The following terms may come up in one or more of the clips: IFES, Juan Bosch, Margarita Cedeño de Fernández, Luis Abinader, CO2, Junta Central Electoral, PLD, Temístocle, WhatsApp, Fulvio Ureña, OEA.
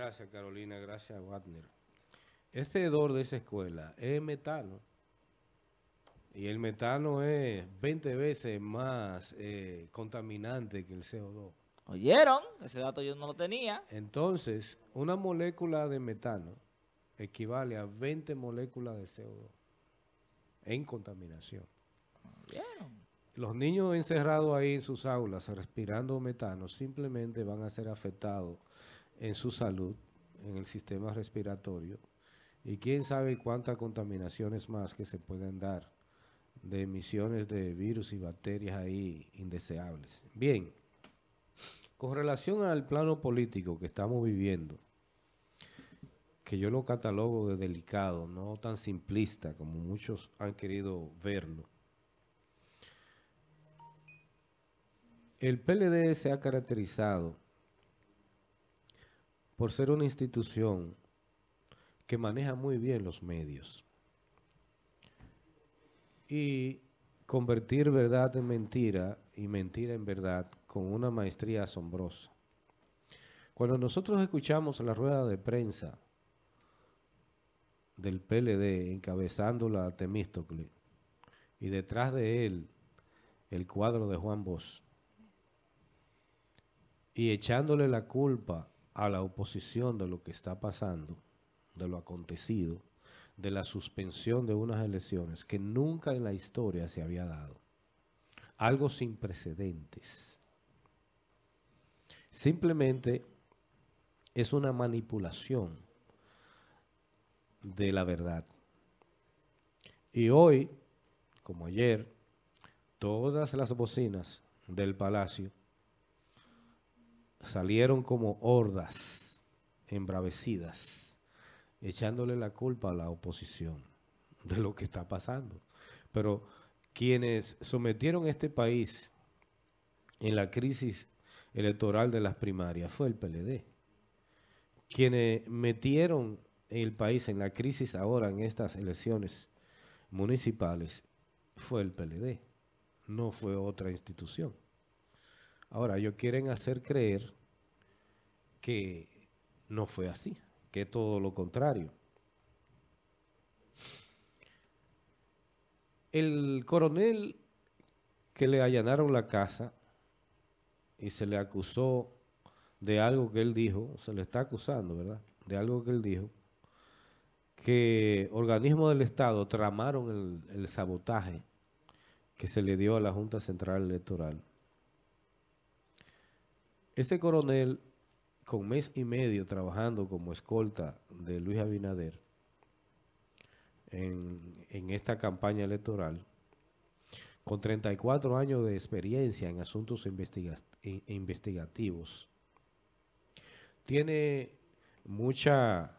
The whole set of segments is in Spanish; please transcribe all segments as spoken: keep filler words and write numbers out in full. Gracias, Carolina. Gracias, Wagner. Este hedor de esa escuela es metano. Y el metano es veinte veces más eh, contaminante que el C O dos. ¿Oyeron? Ese dato yo no lo tenía. Entonces, una molécula de metano equivale a veinte moléculas de C O dos en contaminación. ¿Oyeron? Los niños encerrados ahí en sus aulas respirando metano simplemente van a ser afectados en su salud, en el sistema respiratorio, y quién sabe cuántas contaminaciones más que se pueden dar de emisiones de virus y bacterias ahí indeseables. Bien, con relación al plano político que estamos viviendo, que yo lo catalogo de delicado, no tan simplista como muchos han querido verlo, el P L D se ha caracterizado por ser una institución que maneja muy bien los medios y convertir verdad en mentira y mentira en verdad con una maestría asombrosa. Cuando nosotros escuchamos la rueda de prensa del P L D encabezándola a Temístocle y detrás de él el cuadro de Juan Bosch y echándole la culpa a la oposición de lo que está pasando, de lo acontecido, de la suspensión de unas elecciones que nunca en la historia se había dado. Algo sin precedentes. Simplemente es una manipulación de la verdad. Y hoy, como ayer, todas las bocinas del Palacio salieron como hordas embravecidas, echándole la culpa a la oposición de lo que está pasando. Pero quienes sometieron este país en la crisis electoral de las primarias fue el P L D. Quienes metieron el país en la crisis ahora en estas elecciones municipales fue el P L D, no fue otra institución. Ahora, ellos quieren hacer creer que no fue así, que es todo lo contrario. El coronel que le allanaron la casa y se le acusó de algo que él dijo, se le está acusando, ¿verdad?, de algo que él dijo, que organismos del Estado tramaron el, el sabotaje que se le dio a la Junta Central Electoral. Ese coronel, con mes y medio trabajando como escolta de Luis Abinader en, en esta campaña electoral, con treinta y cuatro años de experiencia en asuntos investiga investigativos, tiene muchas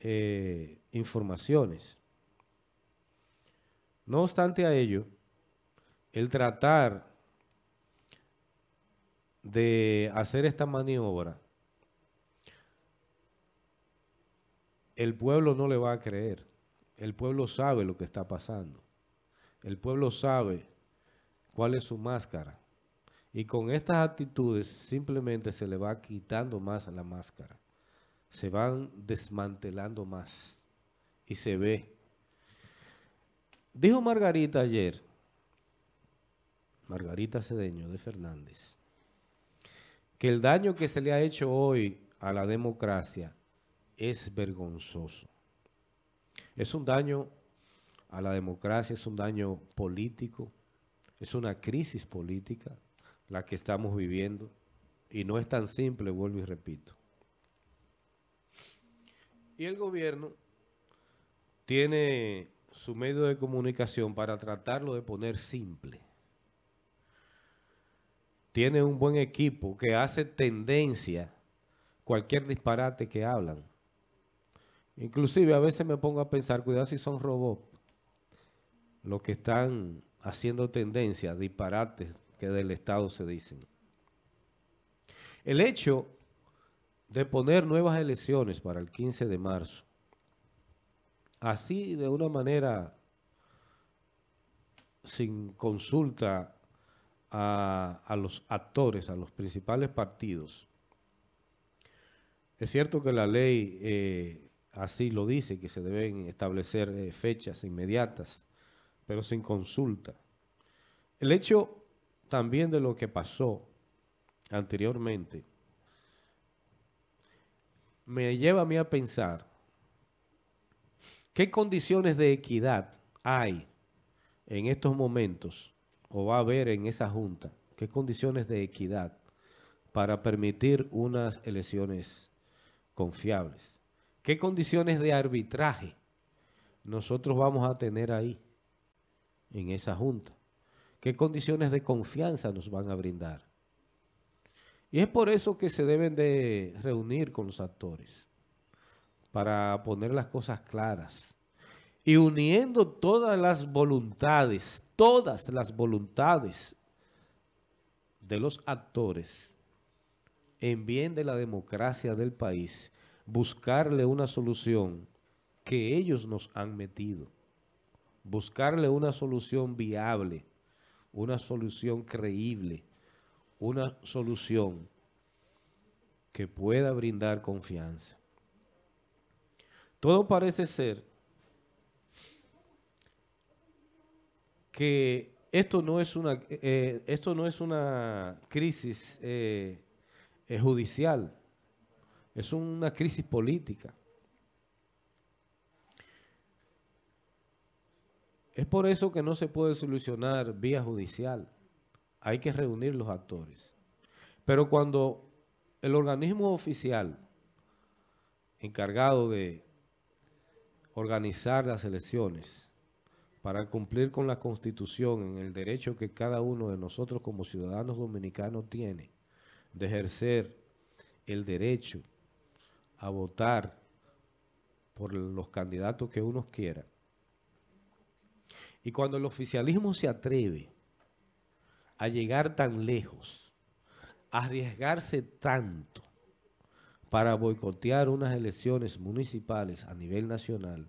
eh, informaciones. No obstante a ello, el tratar de hacer esta maniobra, el pueblo no le va a creer. El pueblo sabe lo que está pasando. El pueblo sabe cuál es su máscara. Y con estas actitudes simplemente se le va quitando más la máscara. Se van desmantelando más. Y se ve. Dijo Margarita ayer, Margarita Cedeño de Fernández, que el daño que se le ha hecho hoy a la democracia es vergonzoso. Es un daño a la democracia, es un daño político, es una crisis política la que estamos viviendo y no es tan simple, vuelvo y repito. Y el gobierno tiene su medio de comunicación para tratarlo de poner simple. Tiene un buen equipo que hace tendencia cualquier disparate que hablan. Inclusive a veces me pongo a pensar, cuidado si son robots los que están haciendo tendencia, disparates que del Estado se dicen. El hecho de poner nuevas elecciones para el quince de marzo, así de una manera sin consulta a, a los actores, a los principales partidos, Es cierto que la ley eh, así lo dice, que se deben establecer eh, fechas inmediatas, pero sin consulta. El hecho también de lo que pasó anteriormente me lleva a mí a pensar qué condiciones de equidad hay en estos momentos, o va a haber en esa Junta, qué condiciones de equidad para permitir unas elecciones confiables. ¿Qué condiciones de arbitraje nosotros vamos a tener ahí, en esa Junta? ¿Qué condiciones de confianza nos van a brindar? Y es por eso que se deben de reunir con los actores, para poner las cosas claras y uniendo todas las voluntades, todas las voluntades de los actores en bien de la democracia del país, buscarle una solución que ellos nos han metido, buscarle una solución viable, una solución creíble, una solución que pueda brindar confianza. Todo parece ser que esto no es una, eh, esto no es una crisis eh, judicial, es una crisis política. Es por eso que no se puede solucionar vía judicial. Hay que reunir los actores. Pero cuando el organismo oficial encargado de organizar las elecciones para cumplir con la Constitución en el derecho que cada uno de nosotros como ciudadanos dominicanos tiene de ejercer el derecho a votar por los candidatos que uno quiera, y cuando el oficialismo se atreve a llegar tan lejos, a arriesgarse tanto para boicotear unas elecciones municipales a nivel nacional,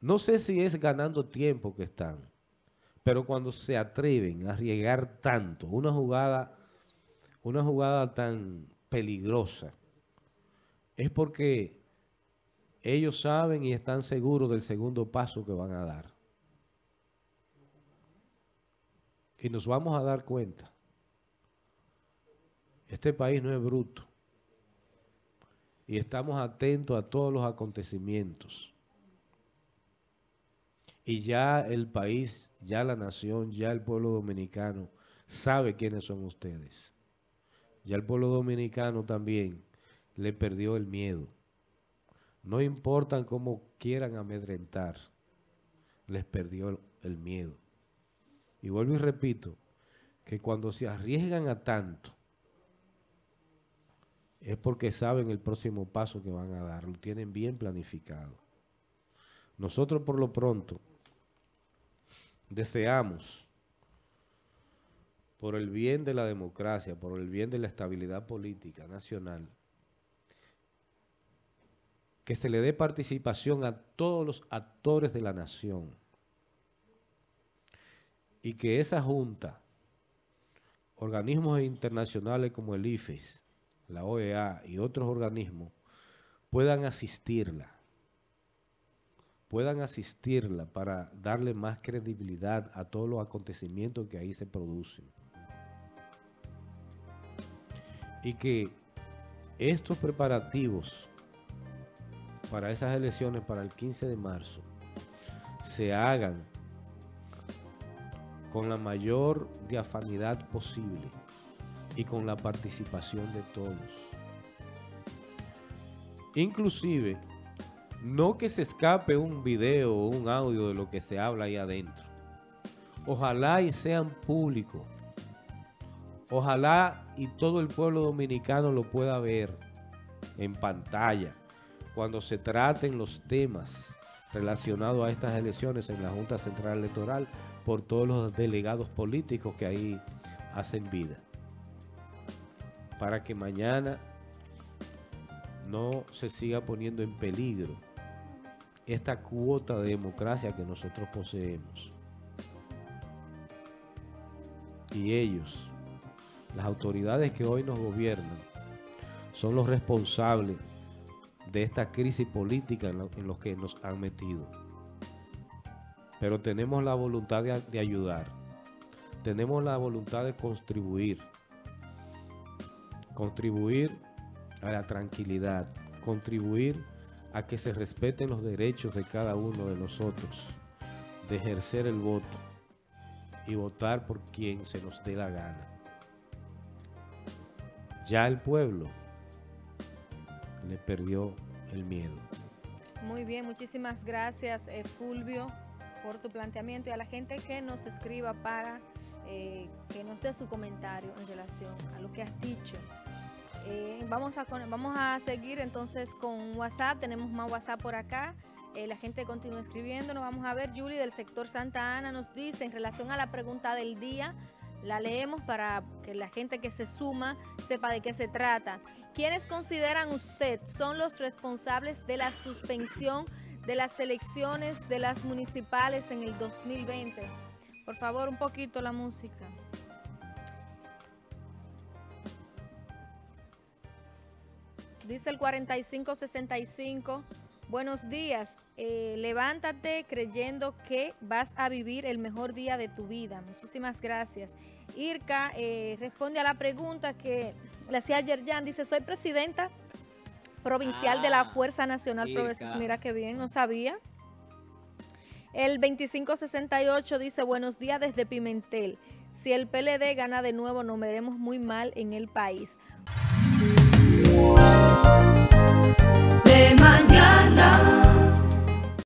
no sé si es ganando tiempo que están, pero cuando se atreven a arriesgar tanto, una jugada, una jugada tan peligrosa, es porque ellos saben y están seguros del segundo paso que van a dar. Y nos vamos a dar cuenta. Este país no es bruto. Y estamos atentos a todos los acontecimientos. Y ya el país, ya la nación, ya el pueblo dominicano sabe quiénes son ustedes. Ya el pueblo dominicano también le perdió el miedo. No importan cómo quieran amedrentar, les perdió el miedo. Y vuelvo y repito, que cuando se arriesgan a tanto, es porque saben el próximo paso que van a dar, lo tienen bien planificado. Nosotros por lo pronto deseamos, por el bien de la democracia, por el bien de la estabilidad política nacional, que se le dé participación a todos los actores de la nación y que esa Junta, organismos internacionales como el I F E S, la O E A y otros organismos, puedan asistirla, puedan asistirla para darle más credibilidad a todos los acontecimientos que ahí se producen. Y que estos preparativos para esas elecciones para el quince de marzo se hagan con la mayor diafanidad posible y con la participación de todos. Inclusive, no que se escape un video o un audio de lo que se habla ahí adentro. Ojalá y sean públicos. Ojalá y todo el pueblo dominicano lo pueda ver en pantalla cuando se traten los temas relacionados a estas elecciones en la Junta Central Electoral por todos los delegados políticos que ahí hacen vida, para que mañana no se siga poniendo en peligro esta cuota de democracia que nosotros poseemos. Y ellos, las autoridades que hoy nos gobiernan son los responsables de esta crisis política en, la, en los que nos han metido. Pero tenemos la voluntad de, de ayudar, tenemos la voluntad de contribuir, contribuir a la tranquilidad, contribuir a que se respeten los derechos de cada uno de nosotros, de ejercer el voto y votar por quien se nos dé la gana. Ya el pueblo le perdió el miedo. Muy bien, muchísimas gracias eh, Fulvio por tu planteamiento, y a la gente que nos escriba para eh, que nos dé su comentario en relación a lo que has dicho. Eh, vamos, a, vamos a seguir entonces con WhatsApp, tenemos más WhatsApp por acá. Eh, la gente continúa escribiendo. Nos vamos a ver, Julie del sector Santa Ana nos dice en relación a la pregunta del día, la leemos para que la gente que se suma sepa de qué se trata. ¿Quiénes consideran usted son los responsables de la suspensión de las elecciones de las municipales en el dos mil veinte? Por favor, un poquito la música. Dice el cuarenta y cinco sesenta y cinco, buenos días, eh, levántate creyendo que vas a vivir el mejor día de tu vida. Muchísimas gracias. Irka eh, responde a la pregunta que le hacía ayer Jan, dice, soy presidenta provincial ah, de la Fuerza Nacional Progresista. Mira qué bien, no sabía. El veinticinco sesenta y ocho dice, buenos días desde Pimentel. Si el P L D gana de nuevo, nos veremos muy mal en el país. De mañana.